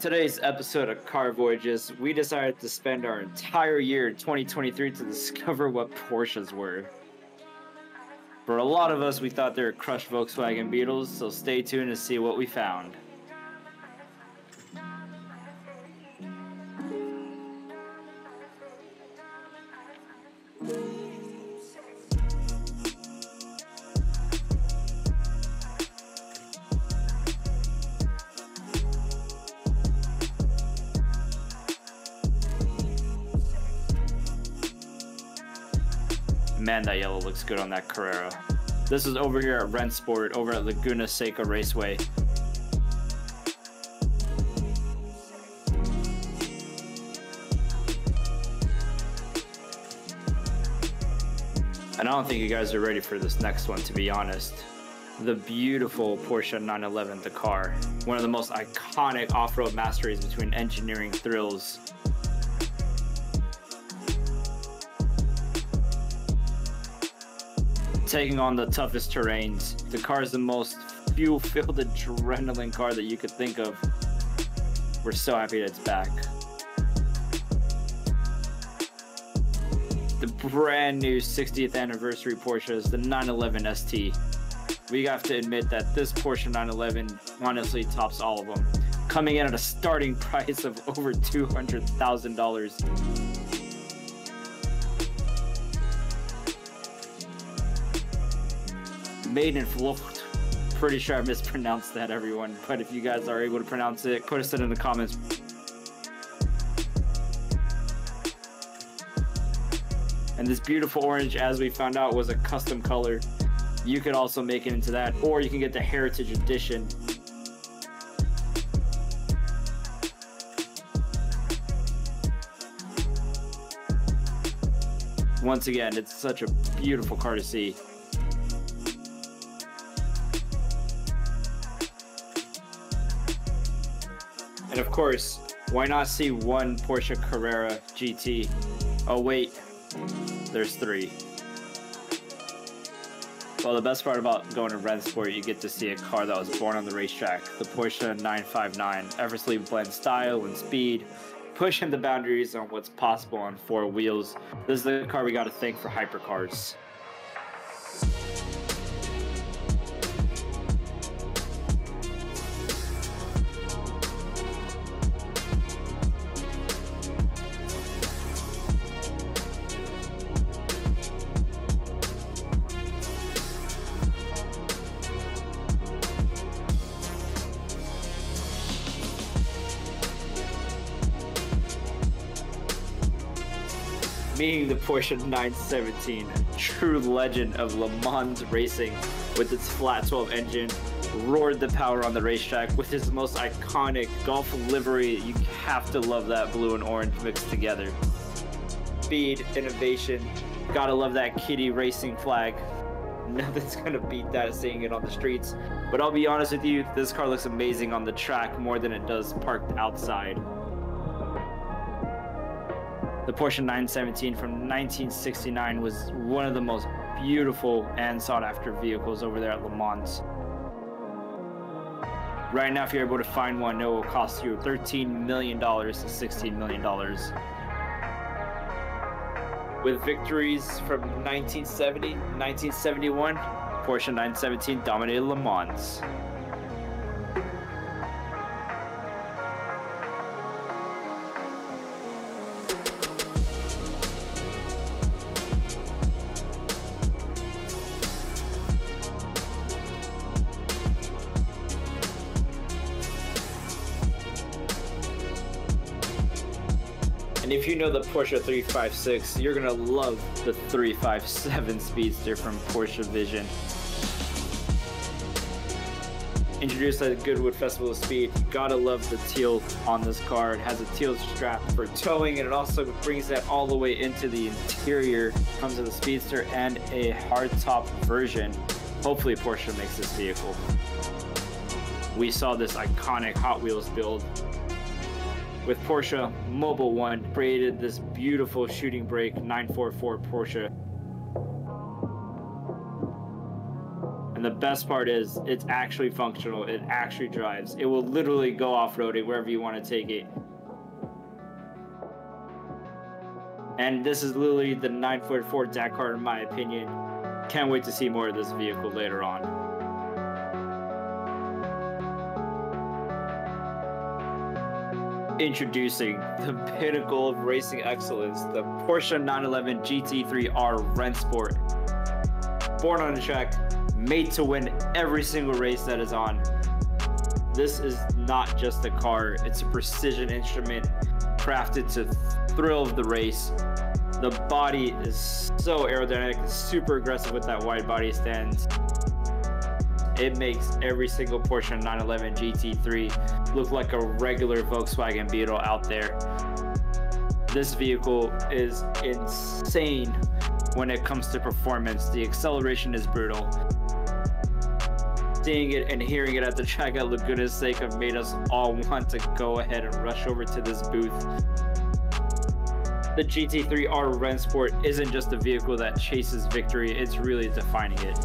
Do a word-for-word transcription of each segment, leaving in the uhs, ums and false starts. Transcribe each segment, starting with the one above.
today's episode of Car Voyages, we decided to spend our entire year in twenty twenty-three to discover what Porsches were. For a lot of us, we thought they were crushed Volkswagen Beetles, so stay tuned to see what we found. Man, that yellow looks good on that Carrera. This is over here at Rennsport, over at Laguna Seca Raceway. And I don't think you guys are ready for this next one, to be honest. The beautiful Porsche nine eleven Dakar, one of the most iconic off-road masterpieces between engineering thrills. Taking on the toughest terrains. The car is the most fuel-filled adrenaline car that you could think of. We're so happy that it's back. The brand new sixtieth anniversary Porsche is the nine eleven S T. We have to admit that this Porsche nine eleven honestly tops all of them, coming in at a starting price of over two hundred thousand dollars. Maiden Flucht. Pretty sure I mispronounced that, everyone, but if you guys are able to pronounce it, put us in the comments. And this beautiful orange, as we found out, was a custom color. You could also make it into that, or you can get the Heritage Edition. Once again, it's such a beautiful car to see. And of course, why not see one Porsche Carrera G T? Oh wait, there's three. Well, the best part about going to Rennsport, you get to see a car that was born on the racetrack, the Porsche nine five nine. Effortlessly blends style and speed, pushing the boundaries on what's possible on four wheels. This is the car we got to thank for hypercars. Being the Porsche nine seventeen, true legend of Le Mans racing, with its flat twelve engine, roared the power on the racetrack with its most iconic Gulf livery. You have to love that blue and orange mixed together. Speed, innovation, gotta love that kitty racing flag. Nothing's gonna beat that, seeing it on the streets. But I'll be honest with you, this car looks amazing on the track more than it does parked outside. The Porsche nine seventeen from nineteen sixty-nine was one of the most beautiful and sought-after vehicles over there at Le Mans. Right now, if you're able to find one, it will cost you thirteen million dollars to sixteen million dollars. With victories from nineteen seventy, nineteen seventy-one, Porsche nine seventeen dominated Le Mans. And if you know the Porsche three five six, you're gonna love the three five seven Speedster from Porsche Vision. Introduced at the Goodwood Festival of Speed, you gotta love the teal on this car. It has a teal strap for towing, and it also brings that all the way into the interior. Comes with a Speedster and a hardtop version. Hopefully Porsche makes this vehicle. We saw this iconic Hot Wheels build, with Porsche Mobile One created this beautiful shooting brake nine forty-four Porsche. And the best part is it's actually functional. It actually drives. It will literally go off-roading wherever you want to take it. And this is literally the nine forty-four Dakar, in my opinion. Can't wait to see more of this vehicle later on. Introducing the pinnacle of racing excellence, the Porsche nine eleven G T three R Rennsport. Born on the track, made to win every single race that is on. This is not just a car, it's a precision instrument crafted to thrill the race. The body is so aerodynamic, it's super aggressive with that wide body stand. It makes every single Porsche nine eleven G T three look like a regular Volkswagen Beetle out there. This vehicle is insane when it comes to performance. The acceleration is brutal. Seeing it and hearing it at the track at Laguna Seca made us all want to go ahead and rush over to this booth. The G T three R Rennsport isn't just a vehicle that chases victory, it's really defining it.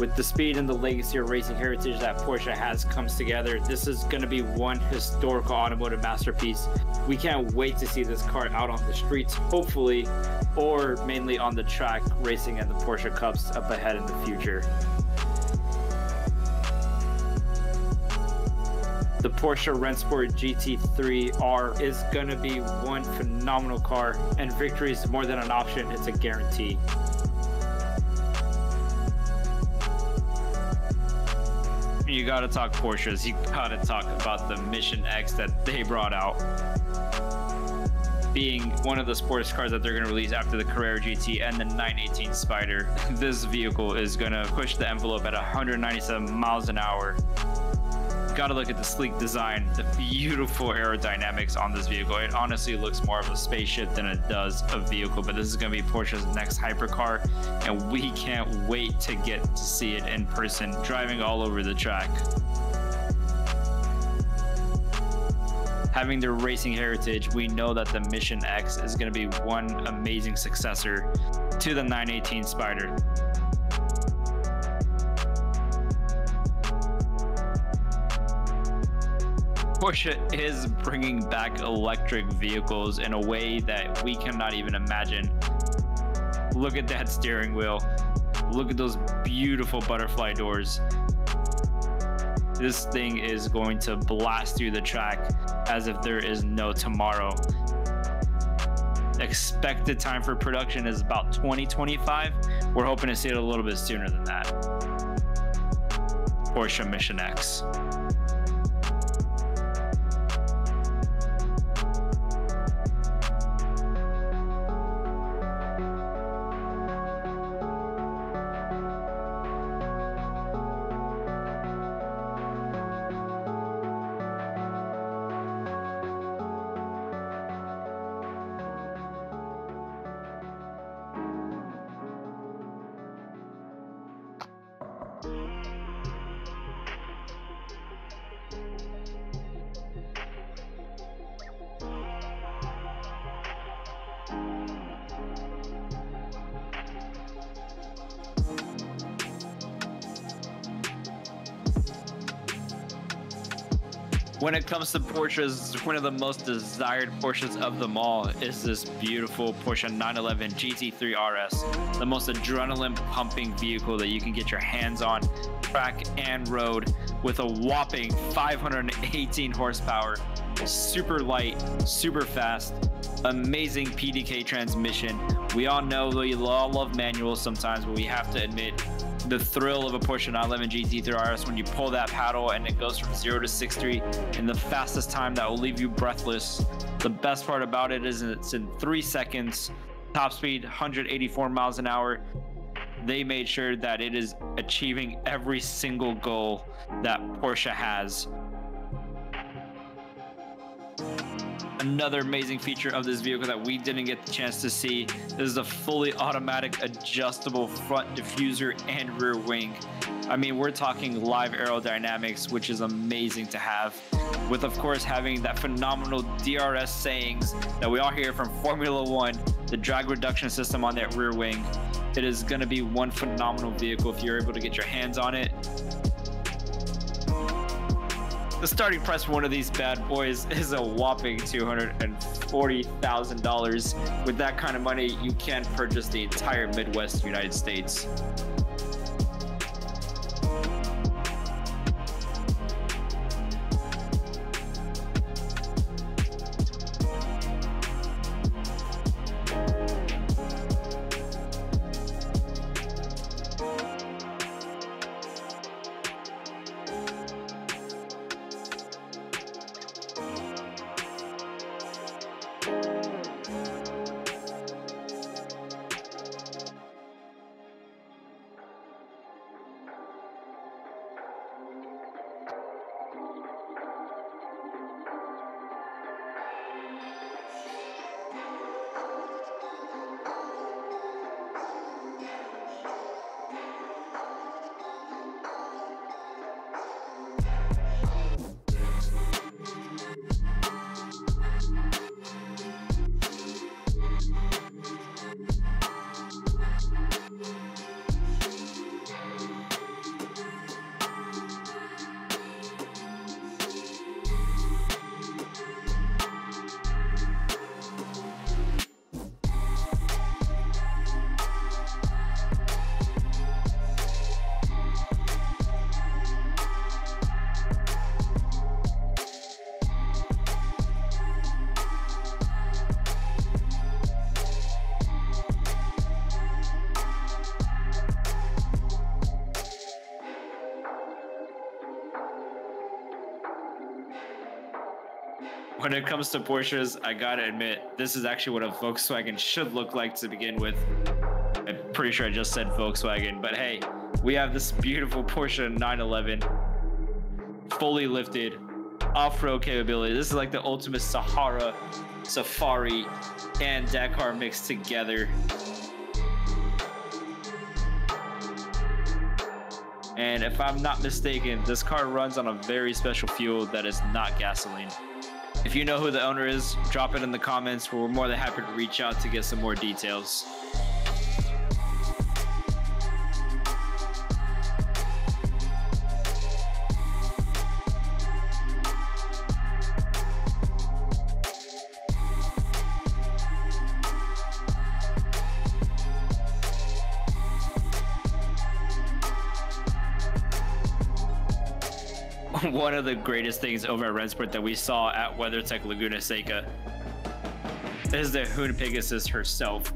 With the speed and the legacy of racing heritage that Porsche has comes together, this is going to be one historical automotive masterpiece. We can't wait to see this car out on the streets, hopefully, or mainly on the track racing at the Porsche Cups up ahead in the future. The Porsche Rennsport G T three R is going to be one phenomenal car, and victory is more than an option, it's a guarantee. You gotta talk Porsches, you gotta talk about the Mission X that they brought out. Being one of the sports cars that they're gonna release after the Carrera G T and the nine eighteen Spyder, this vehicle is gonna push the envelope at one hundred ninety-seven miles an hour. Gotta look at the sleek design, the beautiful aerodynamics on this vehicle. It honestly looks more of a spaceship than it does a vehicle, but this is gonna be Porsche's next hypercar, and we can't wait to get to see it in person, driving all over the track. Having their racing heritage, we know that the Mission X is gonna be one amazing successor to the nine eighteen Spyder. Porsche is bringing back electric vehicles in a way that we cannot even imagine. Look at that steering wheel. Look at those beautiful butterfly doors. This thing is going to blast through the track as if there is no tomorrow. Expected time for production is about twenty twenty-five. We're hoping to see it a little bit sooner than that. Porsche Mission X. When it comes to Porsches, one of the most desired Porsches of them all is this beautiful Porsche nine eleven G T three R S, the most adrenaline-pumping vehicle that you can get your hands on, track and road, with a whopping five hundred eighteen horsepower, super light, super fast, amazing P D K transmission. We all know we all love manuals sometimes, but we have to admit, the thrill of a Porsche nine eleven G T three R S when you pull that paddle and it goes from zero to sixty in the fastest time that will leave you breathless. The best part about it is it's in three seconds, top speed one hundred eighty-four miles an hour. They made sure that it is achieving every single goal that Porsche has. Another amazing feature of this vehicle that we didn't get the chance to see is the fully automatic adjustable front diffuser and rear wing. I mean, we're talking live aerodynamics, which is amazing to have, with of course having that phenomenal D R S sayings that we all hear from Formula One, the drag reduction system on that rear wing. It is going to be one phenomenal vehicle if you're able to get your hands on it. The starting price for one of these bad boys is a whopping two hundred forty thousand dollars. With that kind of money, you can purchase the entire Midwest of the United States. When it comes to Porsches, I gotta admit, this is actually what a Volkswagen should look like to begin with. I'm pretty sure I just said Volkswagen, but hey, we have this beautiful Porsche nine eleven, fully lifted, off-road capability. This is like the ultimate Sahara, Safari, and Dakar mixed together. And if I'm not mistaken, this car runs on a very special fuel that is not gasoline. If you know who the owner is, drop it in the comments. We're more than happy to reach out to get some more details. One of the greatest things over at Rennsport that we saw at WeatherTech Laguna Seca is the Hoon Pegasus herself.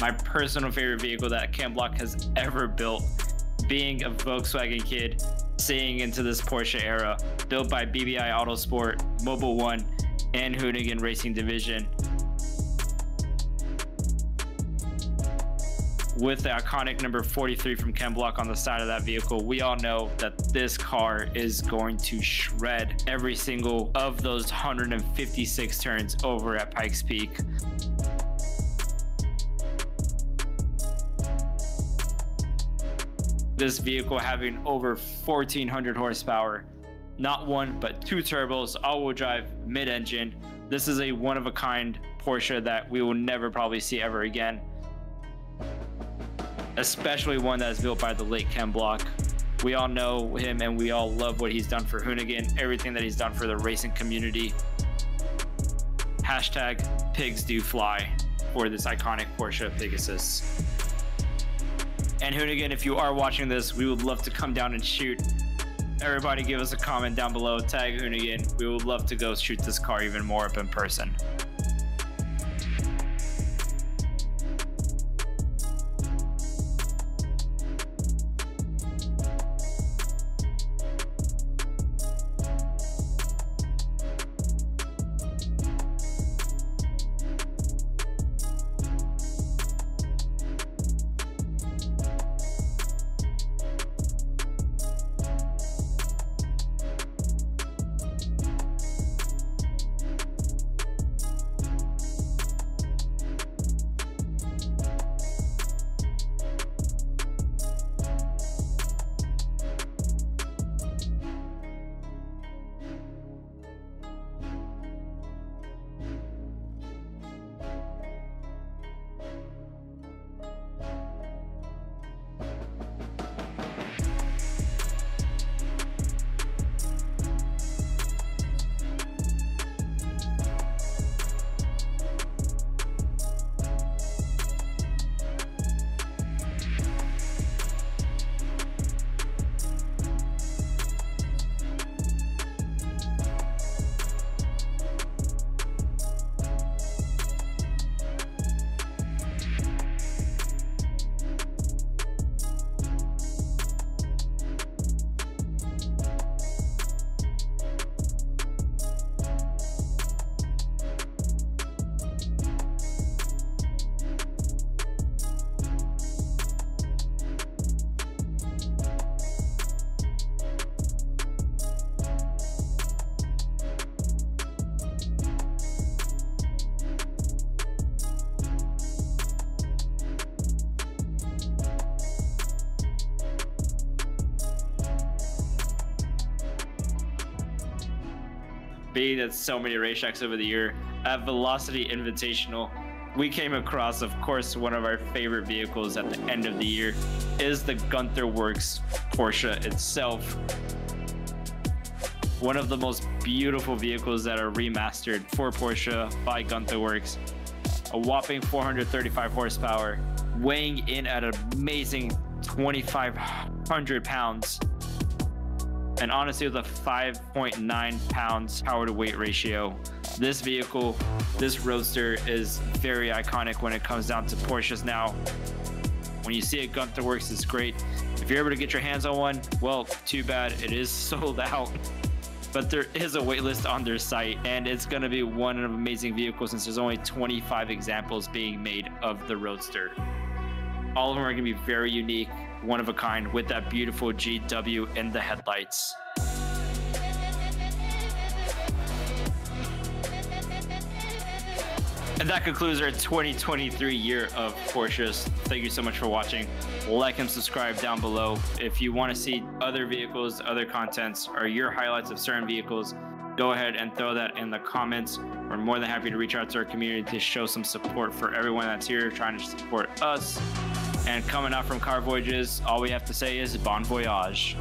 My personal favorite vehicle that Ken Block has ever built. Being a Volkswagen kid, seeing into this Porsche era, built by B B I Autosport, Mobile One, and Hoonigan Racing Division. With the iconic number forty-three from Ken Block on the side of that vehicle, we all know that this car is going to shred every single of those one hundred fifty-six turns over at Pikes Peak. This vehicle having over fourteen hundred horsepower, not one, but two turbos, all-wheel drive, mid-engine. This is a one-of-a-kind Porsche that we will never probably see ever again. Especially one that is built by the late Ken Block. We all know him and we all love what he's done for Hoonigan, everything that he's done for the racing community. Hashtag pigs do fly for this iconic Porsche Pegasus. And Hoonigan, if you are watching this, we would love to come down and shoot. Everybody give us a comment down below, tag Hoonigan. We would love to go shoot this car even more up in person. being at so many racetracks over the year, at Velocity Invitational, we came across, of course, one of our favorite vehicles at the end of the year is the Gunther Werks Porsche itself. One of the most beautiful vehicles that are remastered for Porsche by Gunther Werks. A whopping four hundred thirty-five horsepower, weighing in at an amazing twenty-five hundred pounds. And honestly, with a five point nine pounds power to weight ratio, this vehicle, this Roadster is very iconic when it comes down to Porsches now. When you see a Gunther Werks, it's great. If you're able to get your hands on one, well, too bad, it is sold out. But there is a wait list on their site, and it's going to be one of amazing vehicles since there's only twenty-five examples being made of the Roadster. All of them are going to be very unique, one of a kind, with that beautiful G W in the headlights. And that concludes our twenty twenty-three year of Porsches. Thank you so much for watching. Like and subscribe down below. If you want to see other vehicles, other contents, or your highlights of certain vehicles, go ahead and throw that in the comments. We're more than happy to reach out to our community to show some support for everyone that's here trying to support us. And coming up from Car Voyages, all we have to say is bon voyage.